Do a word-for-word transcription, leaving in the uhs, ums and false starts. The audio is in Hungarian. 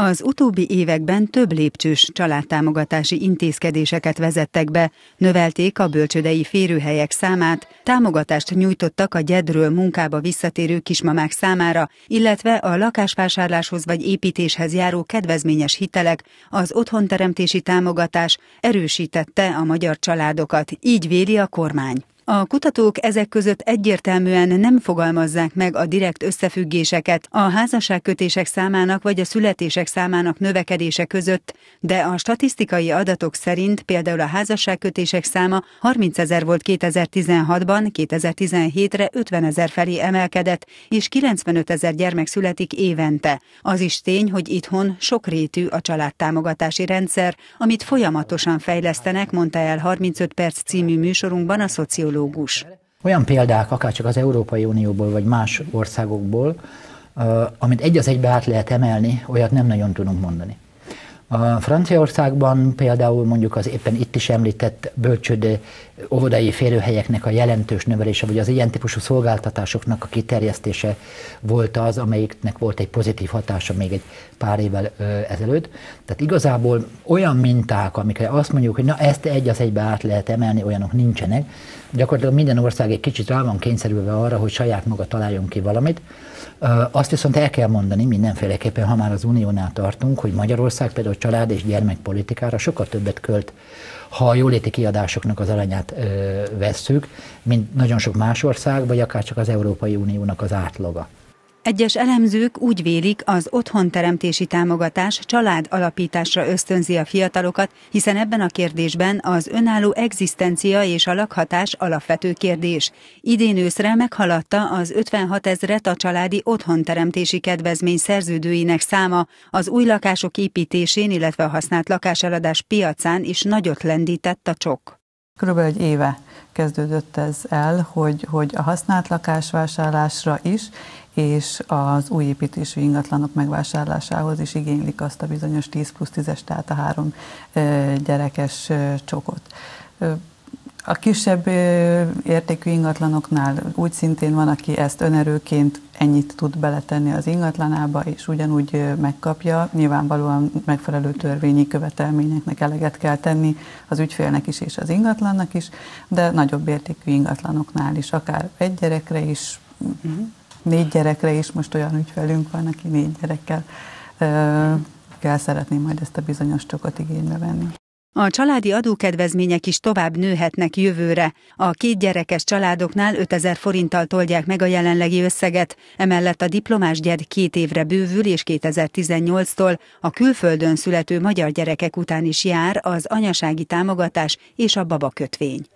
Az utóbbi években több lépcsős családtámogatási intézkedéseket vezettek be, növelték a bölcsődei férőhelyek számát, támogatást nyújtottak a gyedről munkába visszatérő kismamák számára, illetve a lakásvásárláshoz vagy építéshez járó kedvezményes hitelek, az otthonteremtési támogatás erősítette a magyar családokat, így véli a kormány. A kutatók ezek között egyértelműen nem fogalmazzák meg a direkt összefüggéseket a házasságkötések számának vagy a születések számának növekedése között, de a statisztikai adatok szerint például a házasságkötések száma harmincezer volt kétezer-tizenhatban, kétezer-tizenhétre ötvenezer felé emelkedett, és kilencvenötezer gyermek születik évente. Az is tény, hogy itthon sokrétű a családtámogatási rendszer, amit folyamatosan fejlesztenek, mondta el harmincöt perc című műsorunkban a szociológus. Olyan példák, akárcsak az Európai Unióból, vagy más országokból, amit egy az egybe át lehet emelni, olyat nem nagyon tudunk mondani. A Franciaországban például mondjuk az éppen itt is említett bölcsőde óvodai férőhelyeknek a jelentős növelése, vagy az ilyen típusú szolgáltatásoknak a kiterjesztése volt az, amelyiknek volt egy pozitív hatása még egy pár évvel ezelőtt. Tehát igazából olyan minták, amikre azt mondjuk, hogy na ezt egy az egybe át lehet emelni, olyanok nincsenek. Gyakorlatilag minden ország egy kicsit rá van kényszerülve arra, hogy saját maga találjon ki valamit. Azt viszont el kell mondani mindenféleképpen, ha már az Uniónál tartunk, hogy Magyarország például család- és gyermekpolitikára sokkal többet költ, ha a jóléti kiadásoknak az arányát vesszük, mint nagyon sok más ország, vagy akár csak az Európai Uniónak az átlaga. Egyes elemzők úgy vélik, az otthonteremtési támogatás családalapításra ösztönzi a fiatalokat, hiszen ebben a kérdésben az önálló egzisztencia és a lakhatás alapvető kérdés. Idén őszre meghaladta az ötvenhat ezret a családi otthonteremtési kedvezmény szerződőinek száma, az új lakások építésén, illetve a használt lakáseladás piacán is nagyot lendített a csok. Körülbelül egy éve kezdődött ez el, hogy, hogy a használt lakásvásárlásra is, és az új építésű ingatlanok megvásárlásához is igénylik azt a bizonyos tíz plusz tízes, tehát a három gyerekes csokot. A kisebb értékű ingatlanoknál úgy szintén van, aki ezt önerőként ennyit tud beletenni az ingatlanába, és ugyanúgy megkapja. Nyilvánvalóan megfelelő törvényi követelményeknek eleget kell tenni az ügyfélnek is és az ingatlannak is, de nagyobb értékű ingatlanoknál is, akár egy gyerekre is, négy gyerekre is, most olyan ügyfelünk van, aki négy gyerekkel kell szeretné majd ezt a bizonyos csokot igénybe venni. A családi adókedvezmények is tovább nőhetnek jövőre. A kétgyerekes családoknál ötezer forinttal tolják meg a jelenlegi összeget, emellett a diplomás gyed két évre bővül, és kétezer-tizennyolctól a külföldön születő magyar gyerekek után is jár az anyasági támogatás és a babakötvény.